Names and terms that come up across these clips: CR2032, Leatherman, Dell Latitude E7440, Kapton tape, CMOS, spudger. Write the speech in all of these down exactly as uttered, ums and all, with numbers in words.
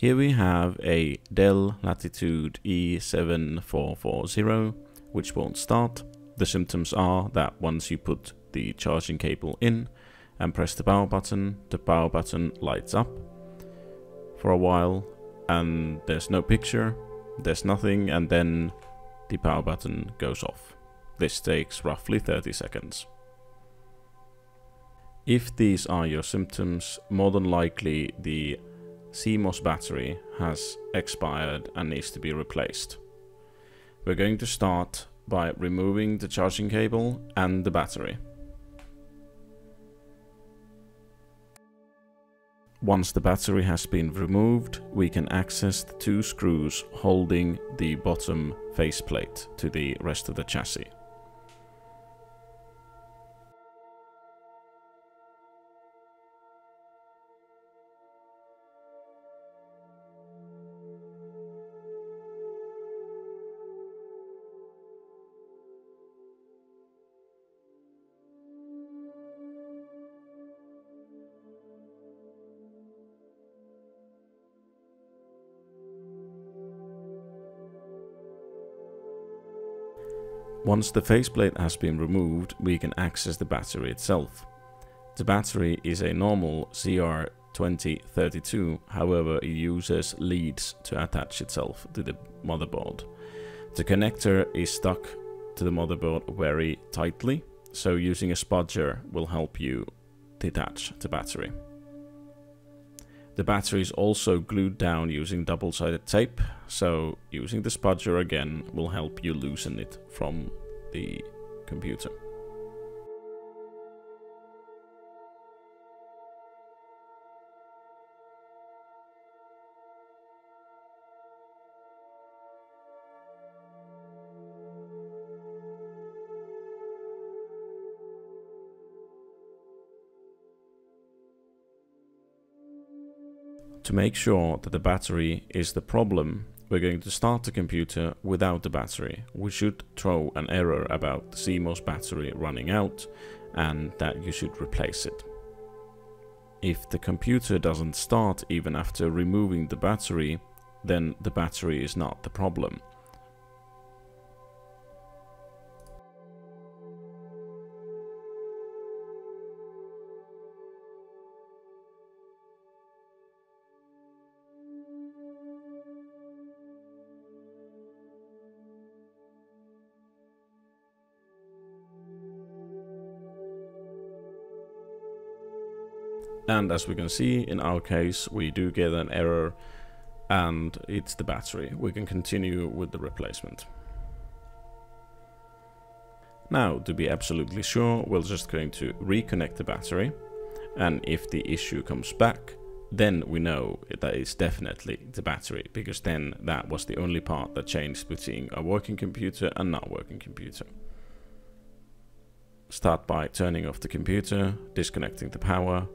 Here we have a Dell Latitude E seven four four zero, which won't start. The symptoms are that once you put the charging cable in and press the power button, the power button lights up for a while, and there's no picture, there's nothing, and then the power button goes off. This takes roughly thirty seconds. If these are your symptoms, more than likely the C M O S battery has expired and needs to be replaced. We're going to start by removing the charging cable and the battery. Once the battery has been removed, we can access the two screws holding the bottom faceplate to the rest of the chassis. Once the faceplate has been removed, we can access the battery itself. The battery is a normal C R twenty thirty-two, however it uses leads to attach itself to the motherboard. The connector is stuck to the motherboard very tightly, so using a spudger will help you detach the battery. The battery is also glued down using double-sided tape, so using the spudger again will help you loosen it from the computer. To make sure that the battery is the problem, we're going to start the computer without the battery. We should throw an error about the C M O S battery running out and that you should replace it. If the computer doesn't start even after removing the battery, then the battery is not the problem. And as we can see, in our case, we do get an error and it's the battery. We can continue with the replacement. Now, to be absolutely sure, we're just going to reconnect the battery. And if the issue comes back, then we know that it's definitely the battery, because then that was the only part that changed between a working computer and not working computer. Start by turning off the computer, disconnecting the power,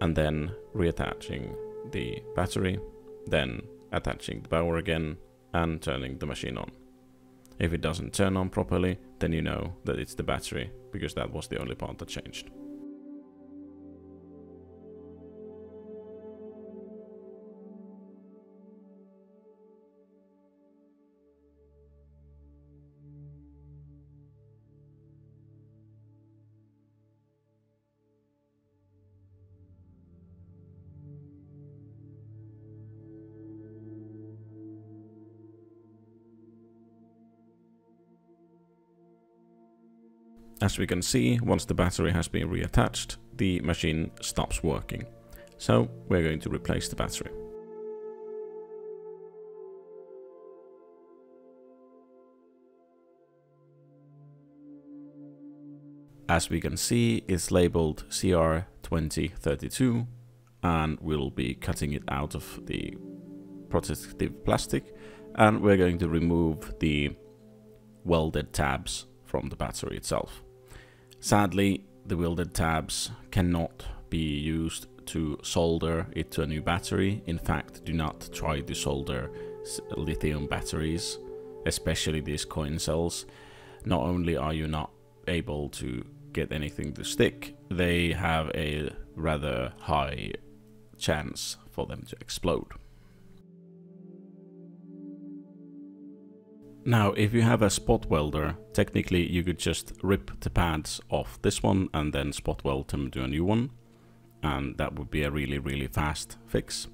and then reattaching the battery, then attaching the power again and turning the machine on. If it doesn't turn on properly, then you know that it's the battery, because that was the only part that changed. As we can see, once the battery has been reattached, the machine stops working. So we're going to replace the battery. As we can see, it's labeled C R twenty thirty-two and we'll be cutting it out of the protective plastic, and we're going to remove the welded tabs from the battery itself. Sadly, the welded tabs cannot be used to solder it to a new battery. In fact, do not try to solder lithium batteries, especially these coin cells. Not only are you not able to get anything to stick, they have a rather high chance for them to explode. Now, if you have a spot welder, technically you could just rip the pads off this one and then spot weld them to a new one. And that would be a really, really fast fix.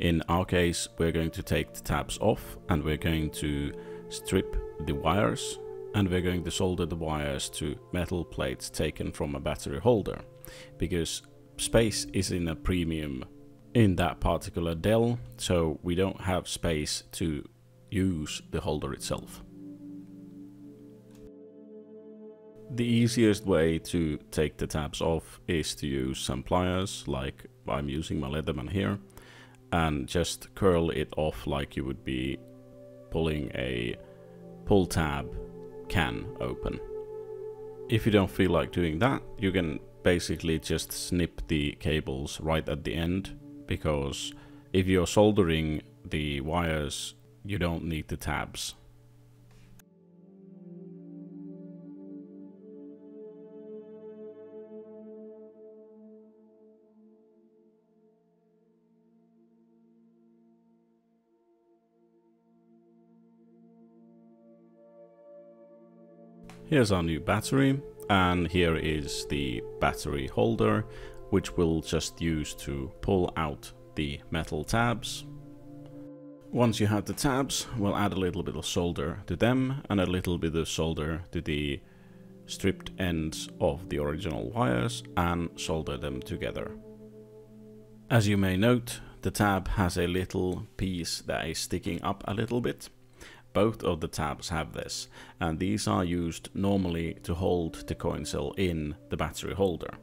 In our case, we're going to take the tabs off and we're going to strip the wires and we're going to solder the wires to metal plates taken from a battery holder, because space is in a premium in that particular Dell, so we don't have space to use the holder itself. The easiest way to take the tabs off is to use some pliers, like I'm using my Leatherman here, and just curl it off like you would be pulling a pull tab can open. If you don't feel like doing that, you can basically just snip the cables right at the end, because if you're soldering the wires, you don't need the tabs. Here's our new battery, and here is the battery holder, which we'll just use to pull out the metal tabs. Once you have the tabs, we'll add a little bit of solder to them and a little bit of solder to the stripped ends of the original wires and solder them together. As you may note, the tab has a little piece that is sticking up a little bit. Both of the tabs have this, and these are used normally to hold the coin cell in the battery holder.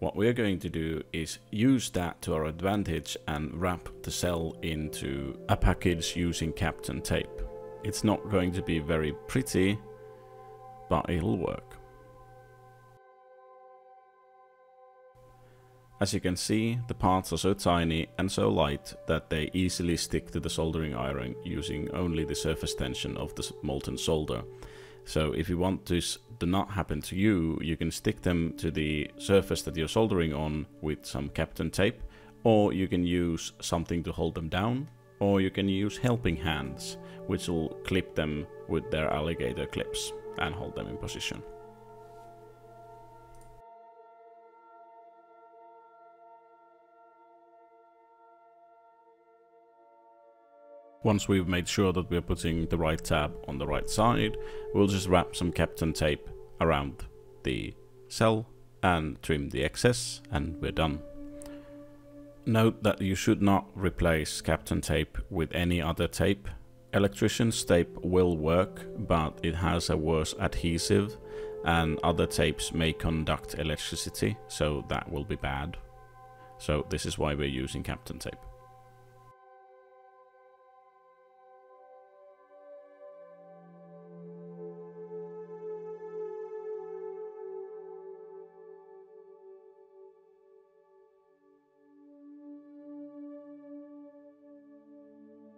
What we're going to do is use that to our advantage and wrap the cell into a package using Kapton tape. It's not going to be very pretty, but it'll work. As you can see, the parts are so tiny and so light that they easily stick to the soldering iron using only the surface tension of the molten solder. So if you want this to not happen to you, you can stick them to the surface that you're soldering on with some Kapton tape, or you can use something to hold them down, or you can use helping hands, which will clip them with their alligator clips and hold them in position. Once we've made sure that we're putting the right tab on the right side, we'll just wrap some Kapton tape around the cell and trim the excess, and we're done. Note that you should not replace Kapton tape with any other tape. Electrician's tape will work, but it has a worse adhesive, and other tapes may conduct electricity, so that will be bad. So this is why we're using Kapton tape.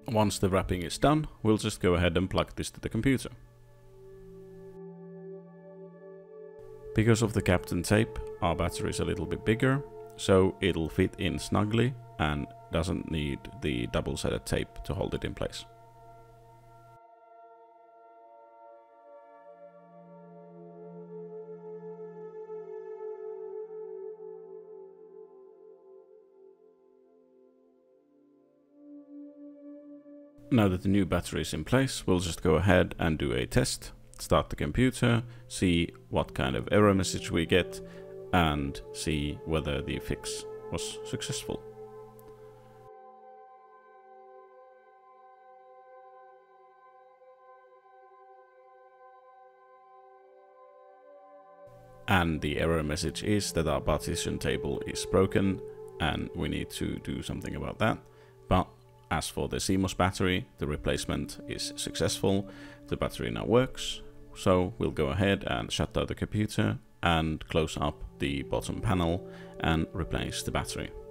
Once the wrapping is done, we'll just go ahead and plug this to the computer. Because of the Kapton tape, our battery is a little bit bigger, so it'll fit in snugly and doesn't need the double-sided tape to hold it in place. Now that the new battery is in place, we'll just go ahead and do a test. Start the computer, see what kind of error message we get, and see whether the fix was successful. And the error message is that our partition table is broken, and we need to do something about that. But as for the C M O S battery, the replacement is successful, the battery now works, so we'll go ahead and shut down the computer and close up the bottom panel and replace the battery.